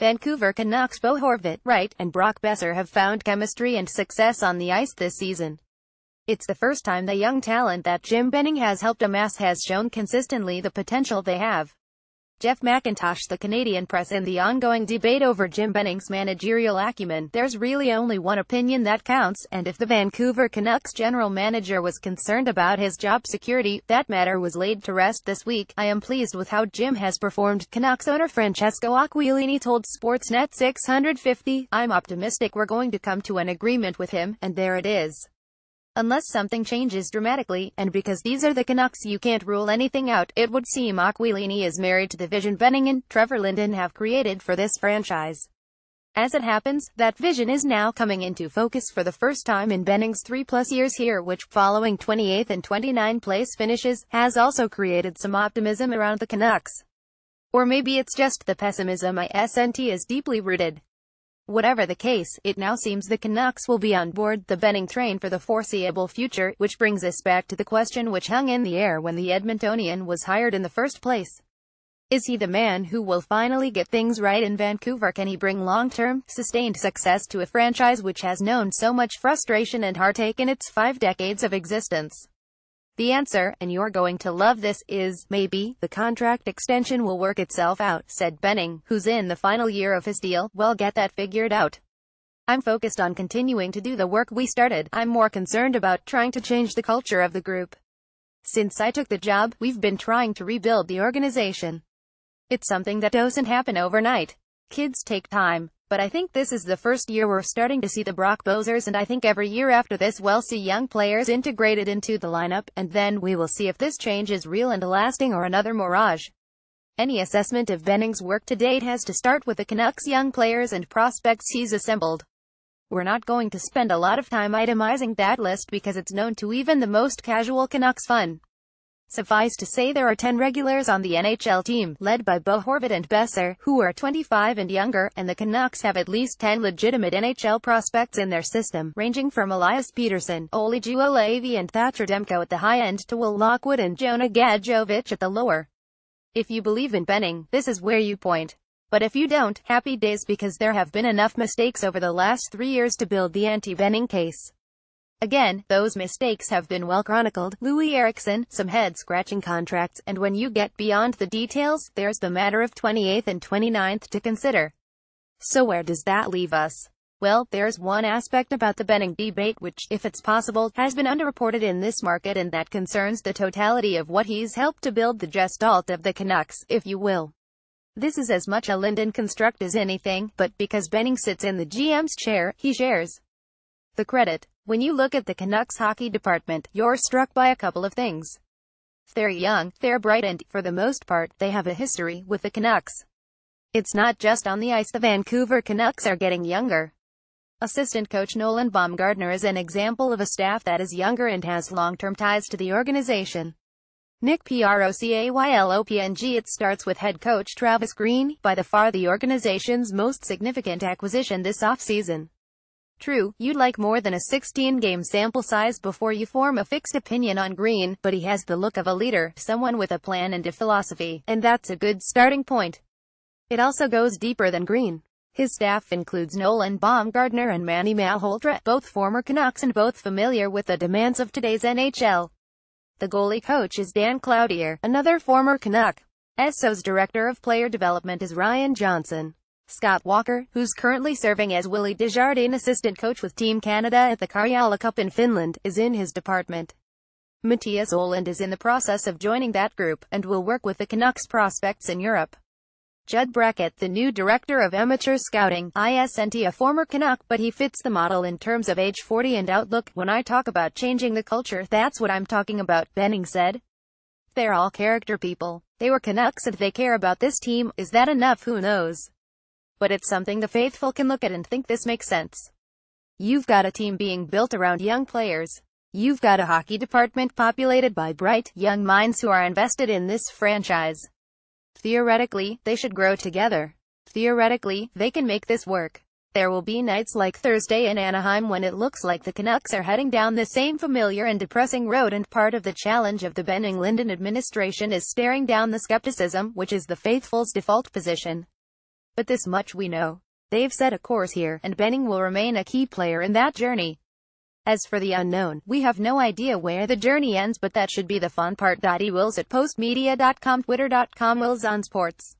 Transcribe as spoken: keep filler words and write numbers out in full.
Vancouver Canucks Bo Horvat, right, and Brock Boeser have found chemistry and success on the ice this season. It's the first time the young talent that Jim Benning has helped amass has shown consistently the potential they have. Jeff McIntosh, the Canadian press. In the ongoing debate over Jim Benning's managerial acumen, there's really only one opinion that counts, and if the Vancouver Canucks general manager was concerned about his job security, that matter was laid to rest this week. "I am pleased with how Jim has performed," Canucks owner Francesco Aquilini told Sportsnet six fifty. "I'm optimistic we're going to come to an agreement with him, and there it is. Unless something changes dramatically, and because these are the Canucks you can't rule anything out." It would seem Aquilini is married to the vision Benning and Trevor Linden have created for this franchise. As it happens, that vision is now coming into focus for the first time in Benning's three-plus years here, which, following twenty-eighth and twenty-ninth place finishes, has also created some optimism around the Canucks. Or maybe it's just the pessimism isn't as deeply rooted. Whatever the case, it now seems the Canucks will be on board the Benning train for the foreseeable future, which brings us back to the question which hung in the air when the Edmontonian was hired in the first place. Is he the man who will finally get things right in Vancouver? Can he bring long-term, sustained success to a franchise which has known so much frustration and heartache in its five decades of existence? The answer, and you're going to love this, is, maybe. The contract extension will work itself out," said Benning, who's in the final year of his deal. "We'll get that figured out. I'm focused on continuing to do the work we started. I'm more concerned about trying to change the culture of the group. Since I took the job, we've been trying to rebuild the organization. It's something that doesn't happen overnight. Kids take time. But I think this is the first year we're starting to see the Brock Boesers, and I think every year after this we'll see young players integrated into the lineup, and then we will see if this change is real and lasting or another mirage." Any assessment of Benning's work to date has to start with the Canucks' young players and prospects he's assembled. We're not going to spend a lot of time itemizing that list because it's known to even the most casual Canucks fan. Suffice to say, there are ten regulars on the N H L team, led by Bo Horvat and Boeser, who are twenty-five and younger, and the Canucks have at least ten legitimate N H L prospects in their system, ranging from Elias Pettersson, Oli Juolevi and Thatcher Demko at the high end to Will Lockwood and Jonah Gadjovich at the lower. If you believe in Benning, this is where you point. But if you don't, happy days, because there have been enough mistakes over the last three years to build the anti-Benning case. Again, those mistakes have been well chronicled: Louis Eriksson, some head-scratching contracts, and when you get beyond the details, there's the matter of twenty-eighth and twenty-ninth to consider. So where does that leave us? Well, there's one aspect about the Benning debate which, if it's possible, has been underreported in this market, and that concerns the totality of what he's helped to build, the gestalt of the Canucks, if you will. This is as much a Linden construct as anything, but because Benning sits in the G M's chair, he shares the credit. When you look at the Canucks hockey department, you're struck by a couple of things. They're young, they're bright, and, for the most part, they have a history with the Canucks. It's not just on the ice. The Vancouver Canucks are getting younger. Assistant coach Nolan Baumgartner is an example of a staff that is younger and has long-term ties to the organization. Nick Procialopng. It starts with head coach Travis Green, by the far the organization's most significant acquisition this offseason. True, you'd like more than a sixteen-game sample size before you form a fixed opinion on Green, but he has the look of a leader, someone with a plan and a philosophy, and that's a good starting point. It also goes deeper than Green. His staff includes Nolan Baumgartner and Manny Malhotra, both former Canucks and both familiar with the demands of today's N H L. The goalie coach is Dan Cloutier, another former Canuck. S O's director of player development is Ryan Johnson. Scott Walker, who's currently serving as Willie Desjardins assistant coach with Team Canada at the Karjala Cup in Finland, is in his department. Matthias Oland is in the process of joining that group, and will work with the Canucks prospects in Europe. Judd Brackett, the new director of amateur scouting, isn't a former Canuck, but he fits the model in terms of age, forty and outlook. "When I talk about changing the culture, that's what I'm talking about," Benning said. "They're all character people. They were Canucks and they care about this team. Is that enough? Who knows? But it's something the faithful can look at and think this makes sense. You've got a team being built around young players. You've got a hockey department populated by bright, young minds who are invested in this franchise. Theoretically, they should grow together. Theoretically, they can make this work. There will be nights like Thursday in Anaheim when it looks like the Canucks are heading down the same familiar and depressing road, and part of the challenge of the Benning-Linden administration is staring down the skepticism, which is the faithful's default position. But this much we know. They've set a course here, and Benning will remain a key player in that journey. As for the unknown, we have no idea where the journey ends, but that should be the fun part. Dottie Wills at postmedia dot com, twitter dot com, Wills on Sports.